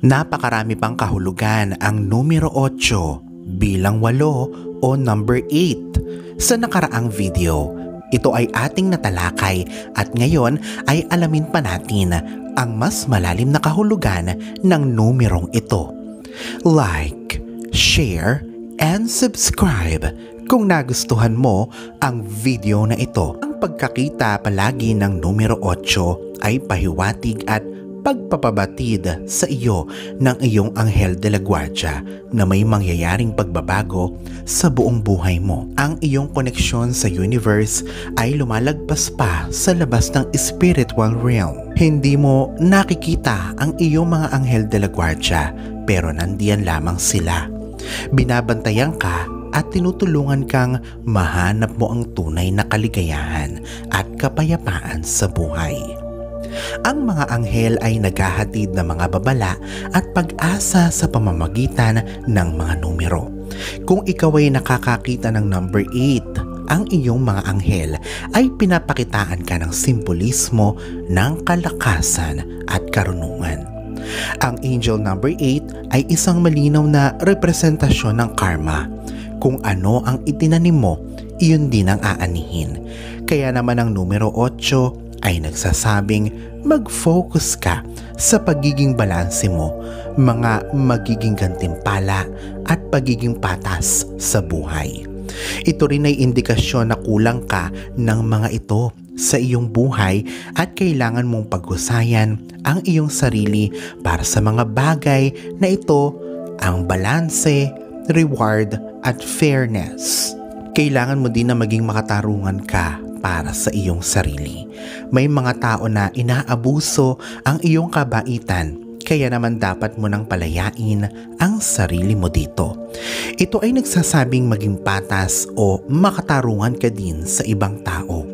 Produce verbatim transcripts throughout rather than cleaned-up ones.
Napakarami pang kahulugan ang numero eight, bilang eight o number eight. Sa nakaraang video, ito ay ating natalakay at ngayon ay alamin pa natin ang mas malalim na kahulugan ng numerong ito. Like, share, and subscribe kung nagustuhan mo ang video na ito. Ang pagkakita palagi ng numero eight ay pahiwatig at pagpapabatid sa iyo ng iyong Anghel de la Guardia na may mangyayaring pagbabago sa buong buhay mo. Ang iyong koneksyon sa universe ay lumalagpas pa sa labas ng spiritual realm. Hindi mo nakikita ang iyong mga Anghel de la Guardia pero nandiyan lamang sila. Binabantayan ka at tinutulungan kang mahanap mo ang tunay na kaligayahan at kapayapaan sa buhay. Ang mga anghel ay naghahatid ng mga babala at pag-asa sa pamamagitan ng mga numero. Kung ikaw ay nakakakita ng number eight, ang iyong mga anghel ay pinapakitaan ka ng simbolismo ng kalakasan at karunungan. Ang angel number eight ay isang malinaw na representasyon ng karma. Kung ano ang itinanim mo, iyon din ang aanihin. Kaya naman ang numero eight ay nagsasabing mag-focus ka sa pagiging balanse mo, mga magiging gantimpala at pagiging patas sa buhay. Ito rin ay indikasyon na kulang ka ng mga ito sa iyong buhay at kailangan mong paghusayan ang iyong sarili para sa mga bagay na ito, ang balanse, reward at fairness. Kailangan mo din na maging makatarungan ka para sa iyong sarili. May mga tao na inaabuso ang iyong kabaitan, kaya naman dapat mo nang palayain ang sarili mo dito. Ito ay nagsasabing maging patas o makatarungan ka din sa ibang tao.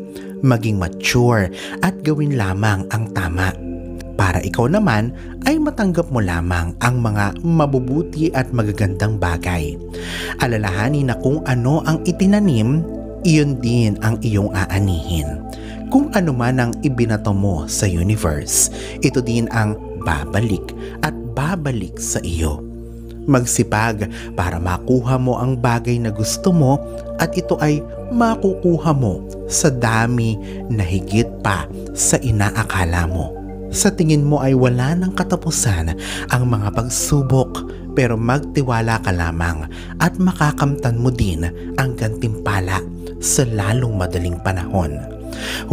Maging mature at gawin lamang ang tama. Para ikaw naman ay matanggap mo lamang ang mga mabubuti at magagandang bagay. Alalahanin na kung ano ang itinanim, iyon din ang iyong aanihin. Kung ano man ang ibinato mo sa universe, ito din ang babalik at babalik sa iyo. Magsipag para makuha mo ang bagay na gusto mo at ito ay makukuha mo sa dami na higit pa sa inaakala mo. Sa tingin mo ay wala ng katapusan ang mga pagsubok pero magtiwala ka lamang at makakamtan mo din ang gantimpala sa lalong madaling panahon.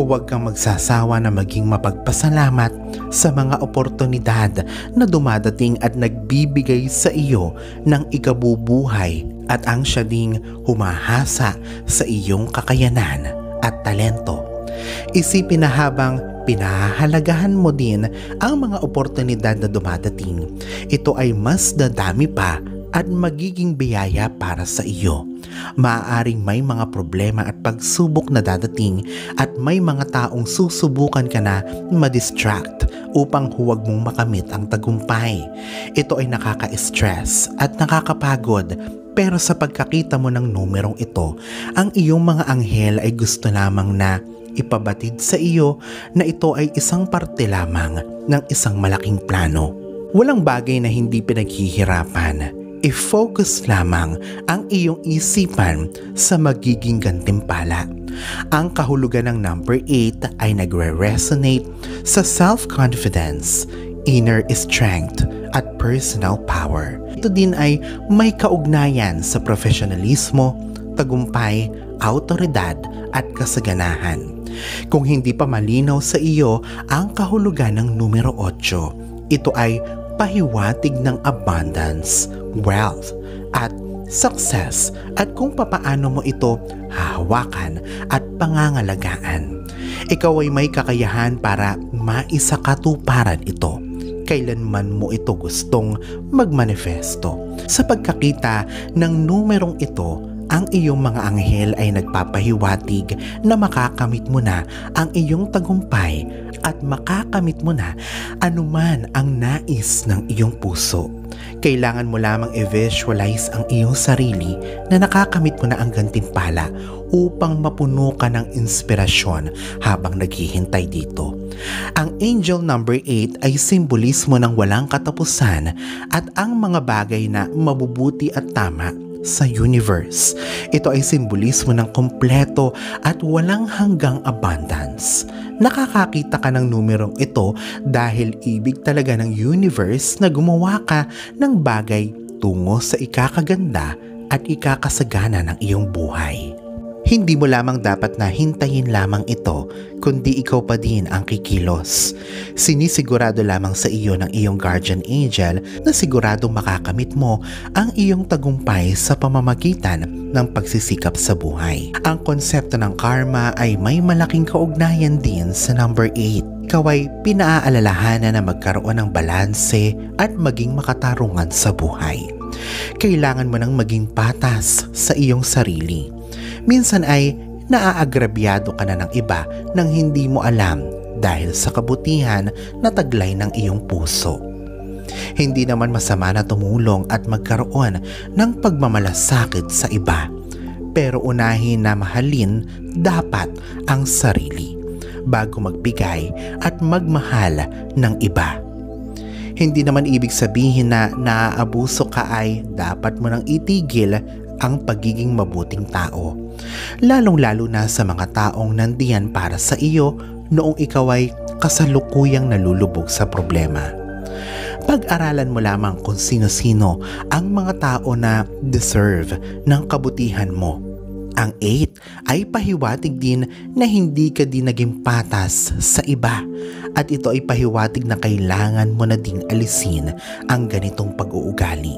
Huwag kang magsasawa na maging mapagpasalamat sa mga oportunidad na dumadating at nagbibigay sa iyo ng ikabubuhay at ang siya ding humahasa sa iyong kakayanan at talento. Isipin na habang pinahahalagahan mo din ang mga oportunidad na dumadating, ito ay mas dadami pa at magiging biyaya para sa iyo. Maaaring may mga problema at pagsubok na dadating at may mga taong susubukan ka na madistract upang huwag mong makamit ang tagumpay. Ito ay nakaka-stress at nakakapagod. Pero sa pagkakita mo ng numerong ito, ang iyong mga anghel ay gusto lamang na ipabatid sa iyo na ito ay isang parte lamang ng isang malaking plano. Walang bagay na hindi pinaghihirapan. I-focus lamang ang iyong isipan sa magiging gantimpala. Ang kahulugan ng number eight ay nagre-resonate sa self-confidence, inner strength, at personal power. Ito din ay may kaugnayan sa profesionalismo, tagumpay, autoridad at kasaganahan. Kung hindi pa malinaw sa iyo ang kahulugan ng numero eight, ito ay pahiwatig ng abundance, wealth at success at kung papaano mo ito hahawakan at pangangalagaan. Ikaw ay may kakayahan para maisakatuparan ito kailanman mo ito gustong magmanifesto. Sa pagkakita ng numerong ito ang iyong mga anghel ay nagpapahiwatig na makakamit mo na ang iyong tagumpay at makakamit mo na anuman ang nais ng iyong puso. Kailangan mo lamang i-visualize ang iyong sarili na nakakamit mo na ang gantimpala upang mapuno ka ng inspirasyon habang naghihintay dito. Ang angel number eight ay simbolismo ng walang katapusan at ang mga bagay na mabubuti at tama sa universe. Ito ay simbolismo ng kompleto at walang hanggang abundance. Nakakakita ka ng numerong ito dahil ibig talaga ng universe na gumawa ka ng bagay tungo sa ikakaganda at ikakasagana ng iyong buhay. Hindi mo lamang dapat na hintayin lamang ito, kundi ikaw pa din ang kikilos. Sinisigurado lamang sa iyo ng iyong guardian angel na siguradong makakamit mo ang iyong tagumpay sa pamamagitan ng pagsisikap sa buhay. Ang konsepto ng karma ay may malaking kaugnayan din sa number eight. Ikaw ay pinaaalalahanan na magkaroon ng balanse at maging makatarungan sa buhay. Kailangan mo nang maging patas sa iyong sarili. Minsan ay naaagrabyado ka na ng iba nang hindi mo alam dahil sa kabutihan na taglay ng iyong puso. Hindi naman masama na tumulong at magkaroon ng pagmamalasakit sa iba. Pero unahin na mahalin dapat ang sarili bago magbigay at magmahal ng iba. Hindi naman ibig sabihin na naaabuso ka ay dapat mo nang itigil ang pagiging mabuting tao, lalong-lalo na sa mga taong nandiyan para sa iyo noong ikaw ay kasalukuyang nalulubog sa problema. Pag-aralan mo lamang kung sino-sino ang mga tao na deserve ng kabutihan mo. Ang eight ay pahiwatig din na hindi ka din naging patas sa iba at ito ay pahiwatig na kailangan mo na ding alisin ang ganitong pag-uugali.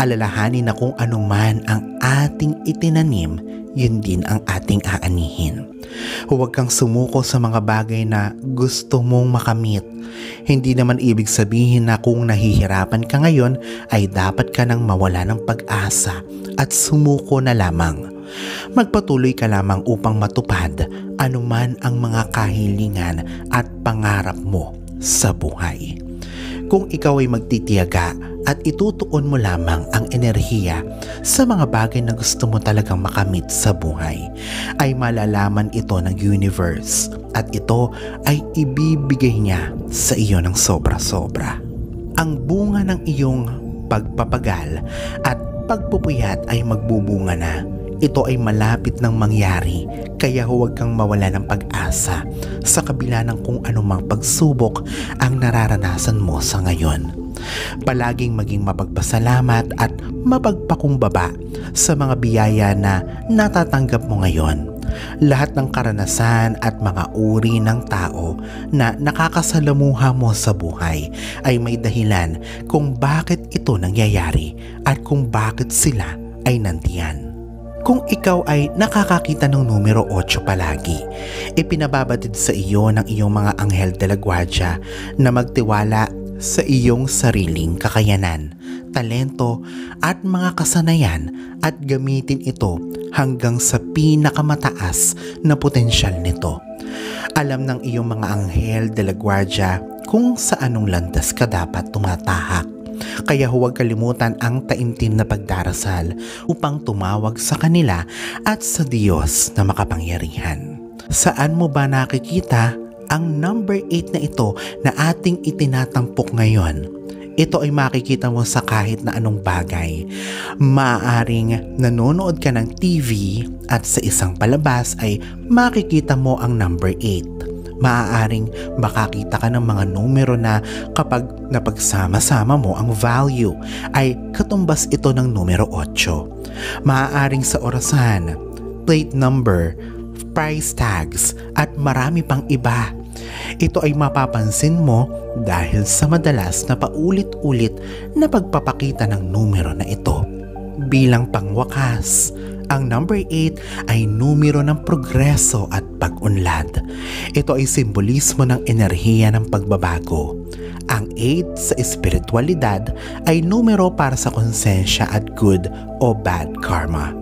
Alalahanin na kung anuman ang ating itinanim, yun din ang ating aanihin. Huwag kang sumuko sa mga bagay na gusto mong makamit. Hindi naman ibig sabihin na kung nahihirapan ka ngayon ay dapat ka nang mawala ng pag-asa at sumuko na lamang. Magpatuloy ka lamang upang matupad anuman ang mga kahilingan at pangarap mo sa buhay. Kung ikaw ay magtitiyaga at itutuon mo lamang ang enerhiya sa mga bagay na gusto mo talagang makamit sa buhay, ay malalaman ito ng universe at ito ay ibibigay niya sa iyo ng sobra-sobra. Ang bunga ng iyong pagpapagal at pagpupuyat ay magbubunga na. Ito ay malapit ng mangyari, kaya huwag kang mawala ng pag-asa sa kabila ng kung anumang pagsubok ang nararanasan mo sa ngayon. Palaging maging mapagpasalamat at mapagpakumbaba sa mga biyaya na natatanggap mo ngayon. Lahat ng karanasan at mga uri ng tao na nakakasalamuha mo sa buhay ay may dahilan kung bakit ito nangyayari at kung bakit sila ay nandiyan. Kung ikaw ay nakakakita ng numero eight palagi, ipinababatid sa iyo ng iyong mga anghel de la Guardia na magtiwala sa iyong sariling kakayanan, talento at mga kasanayan at gamitin ito hanggang sa pinakamataas na potensyal nito. Alam ng iyong mga anghel de la Guardia kung sa anong landas ka dapat tumatahak. Kaya huwag kalimutan ang taimtim na pagdarasal upang tumawag sa kanila at sa Diyos na makapangyarihan. Saan mo ba nakikita ang number eight na ito na ating itinatampok ngayon? Ito ay makikita mo sa kahit na anong bagay. Maaaring nanonood ka ng T V at sa isang palabas ay makikita mo ang number eight. Maaaring makakita ka ng mga numero na kapag napagsama-sama mo ang value ay katumbas ito ng numero eight. Maaaring sa orasan, plate number, price tags at marami pang iba. Ito ay mapapansin mo dahil sa madalas na paulit-ulit na pagpapakita ng numero na ito. Bilang pangwakas, ang number eight ay numero ng progreso at pag-unlad. Ito ay simbolismo ng enerhiya ng pagbabago. Ang eight sa espiritualidad ay numero para sa konsensya at good o bad karma.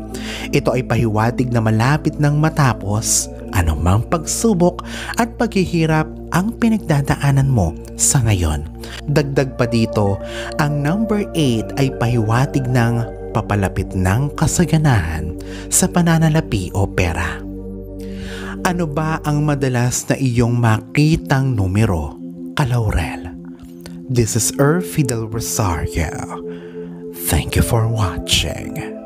Ito ay pahiwatig na malapit nang matapos anumang pagsubok at paghihirap ang pinagdadaanan mo sa ngayon. Dagdag pa dito, ang number eight ay pahiwatig ng papalapit ng kasaganahan sa pananalapi o pera. Ano ba ang madalas na iyong makitang numero, Laurel? This is Erffy del Rosario. Thank you for watching.